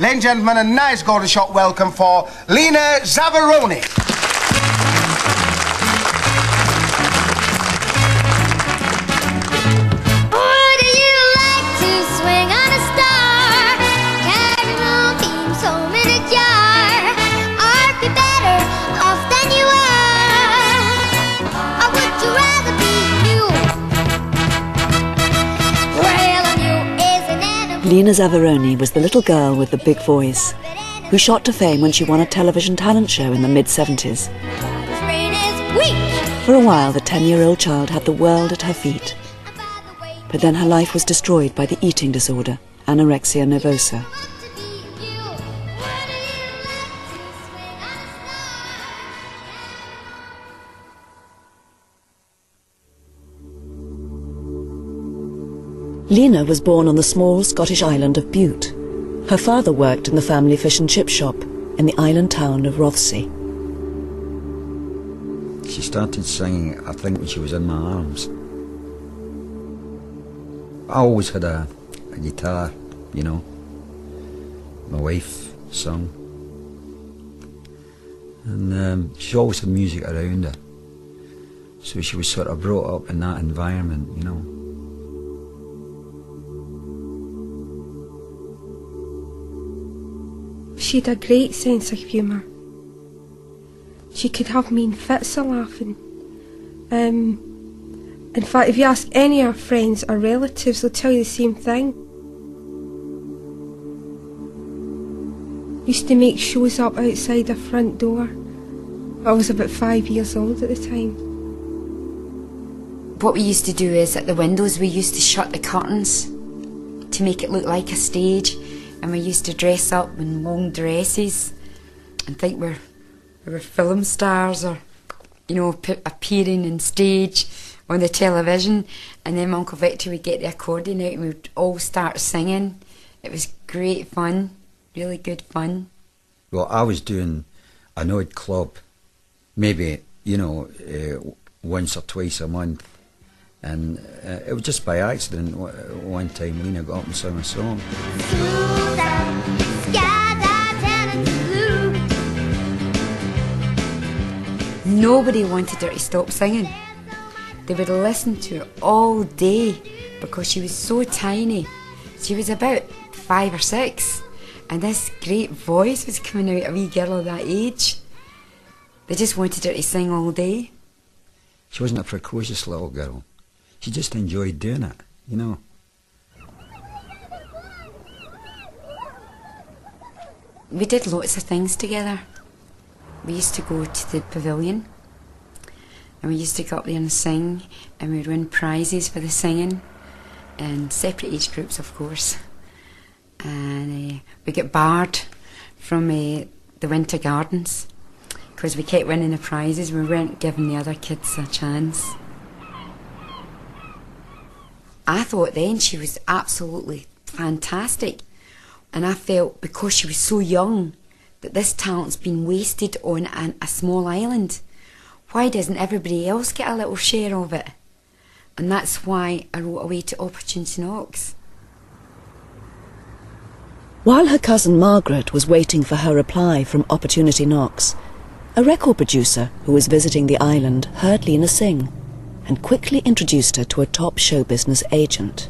Ladies and gentlemen, a nice golden shot welcome for Lena Zavaroni. Would you like to swing on a star? Carry home teams home in a jar. Or be better off than you are. Or would you rather be you? Well, you is an animal. Lena Zavaroni was the little girl with the big voice who shot to fame when she won a television talent show in the mid-70s. For a while, the 10-year-old child had the world at her feet. But then her life was destroyed by the eating disorder, anorexia nervosa. Lena was born on the small Scottish island of Bute. Her father worked in the family fish and chip shop in the island town of Rothesay. She started singing, I think, when she was in my arms. I always had a guitar, you know. My wife sung. And she always had music around her. So she was sort of brought up in that environment, you know. She had a great sense of humour. She could have mean fits of laughing. In fact, if you ask any of her friends or relatives, they'll tell you the same thing. Used to make shows up outside her front door. I was about 5 years old at the time. What we used to do is, at the windows, we used to shut the curtains to make it look like a stage, and we used to dress up in long dresses and think we were film stars, or, you know, appearing on stage on the television. And then Uncle Victor would get the accordion out and we'd all start singing. It was great fun, really good fun. Well, I was doing an odd club, maybe, you know, once or twice a month. And it was just by accident. One time Lena got up and sang a song. Nobody wanted her to stop singing. They would listen to her all day because she was so tiny. She was about 5 or 6, and this great voice was coming out of a wee girl of that age. They just wanted her to sing all day. She wasn't a precocious little girl. She just enjoyed doing it, you know. We did lots of things together. We used to go to the pavilion, and we used to go up there and sing, and we'd win prizes for the singing, and separate age groups, of course. And we got barred from the Winter Gardens because we kept winning the prizes. We weren't giving the other kids a chance. I thought then she was absolutely fantastic, and I felt, because she was so young, that this talent's been wasted on a small island. Why doesn't everybody else get a little share of it? And that's why I wrote away to Opportunity Knocks. While her cousin Margaret was waiting for her reply from Opportunity Knocks, a record producer who was visiting the island heard Lena sing and quickly introduced her to a top show business agent.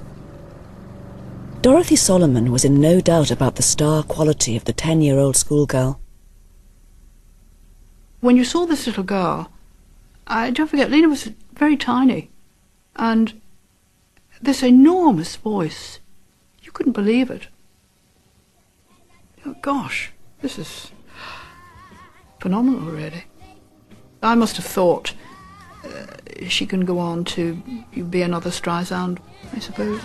Dorothy Solomon was in no doubt about the star quality of the 10-year-old schoolgirl. When you saw this little girl, don't forget, Lena was very tiny, and this enormous voice, you couldn't believe it. Oh, gosh, this is phenomenal, really. I must have thought she can go on to be another Streisand, I suppose.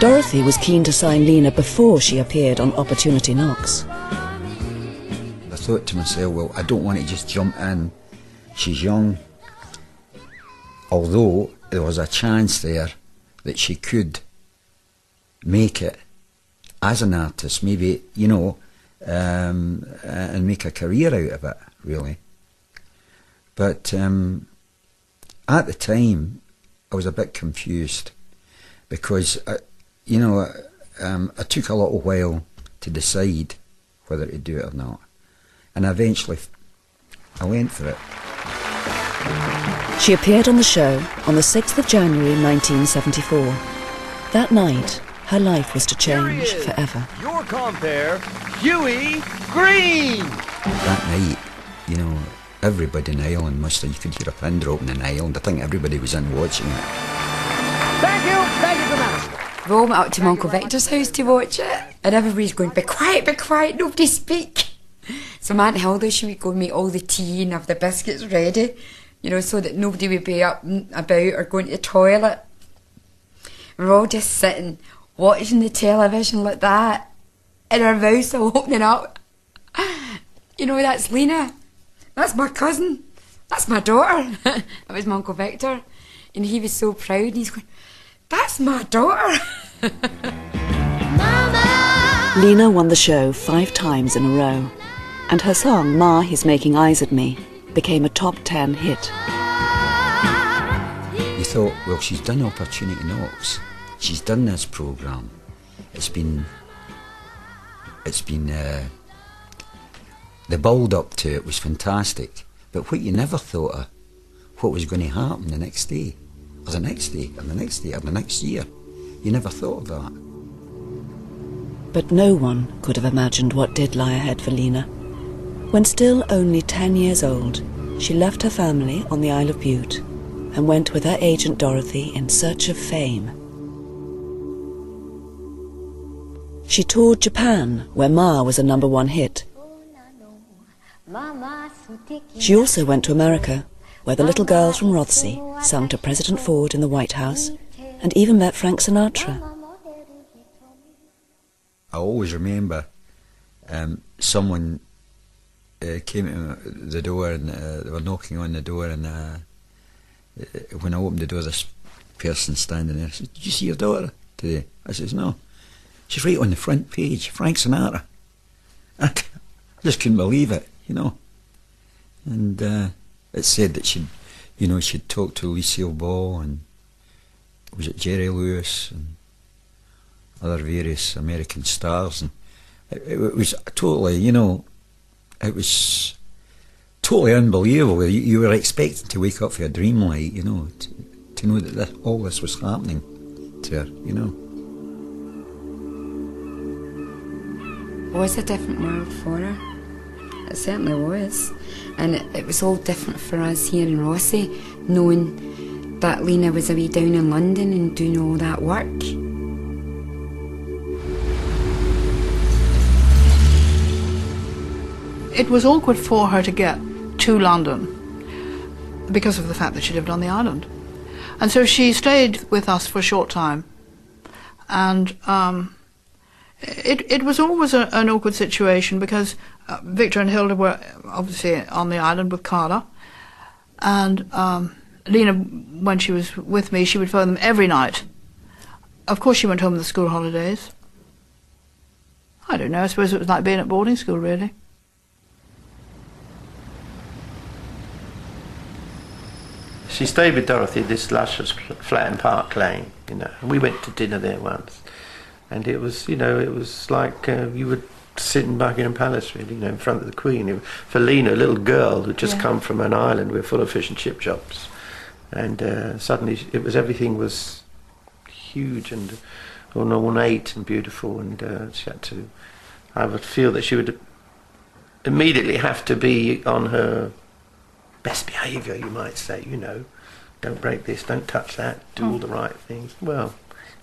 Dorothy was keen to sign Lena before she appeared on Opportunity Knocks. I thought to myself, well, I don't want to just jump in. She's young. Although there was a chance there that she could make it as an artist, maybe, you know, and make a career out of it, really. But at the time, I was a bit confused. because I took a little while to decide whether to do it or not, and eventually I went for it. She appeared on the show on the 6th of January 1974. That night, her life was to change forever. Your compere, Huey Green! That night, you know, everybody in Ireland must have, you could hear a pin dropping in Ireland. I think everybody was in watching it. Thank you for that. We all went up to Uncle Victor's house to watch it, and everybody's going, be quiet, nobody speak. So my Aunt Hilda, she would go and make all the tea and have the biscuits ready, you know, so that nobody would be up and about or going to the toilet. We were all just sitting, watching the television like that, and her mouth's all opening up. You know, that's Lena. That's my cousin. That's my daughter. That was my Uncle Victor. And he was so proud, and he's going, that's my daughter. Mama! Lena won the show 5 times in a row, and her song, Ma, He's Making Eyes At Me, became a top 10 hit. You thought, well, she's done Opportunity Knocks. She's done this programme. It's been the build-up to it was fantastic, but what you never thought of, what was going to happen the next day, or the next day, or the next day, or the next year. You never thought of that. But no one could have imagined what did lie ahead for Lena. When still only 10 years old, she left her family on the Isle of Bute and went with her agent Dorothy in search of fame. She toured Japan, where Ma was a #1 hit. She also went to America, where the little girls from Rothesay sung to President Ford in the White House and even met Frank Sinatra. I always remember someone came to the door and they were knocking on the door, and when I opened the door, this person standing there said, "Did you see your daughter today?" I says, "No." "She's right on the front page, Frank Sinatra." I just couldn't believe it, you know. And it said that she'd, you know, she'd talked to Lucille Ball and was it Jerry Lewis and other various American stars, and it was totally, you know, it was totally unbelievable. You were expecting to wake up for a dream light, you know, to know that all this was happening to her, you know. Was a different world for her. It certainly was, and it was all different for us here in Rothesay, knowing that Lena was away down in London and doing all that work. It was awkward for her to get to London because of the fact that she lived on the island, and so she stayed with us for a short time, and It was always an awkward situation because Victor and Hilda were obviously on the island with Carla, and Lena, when she was with me, she would phone them every night. Of course she went home on the school holidays. I don't know, I suppose it was like being at boarding school, really. She stayed with Dorothy, this luscious flat in Park Lane, you know, and we went to dinner there once. And it was, you know, it was like you were sitting in Buckingham Palace, really, you know, in front of the Queen. For Lena, a little girl who'd just come from an island, we were full of fish and chip shops. And suddenly it was, everything was huge and ornate and beautiful, and she had to, I would feel that she would immediately have to be on her best behaviour, you might say, you know. Don't break this, don't touch that, do all the right things. Well,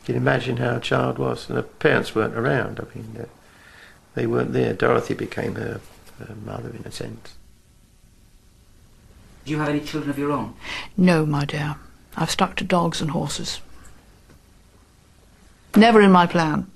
you can imagine how a child was, and her parents weren't around. I mean, they weren't there. Dorothy became her mother, in a sense. Do you have any children of your own? No, my dear. I've stuck to dogs and horses. Never in my plan.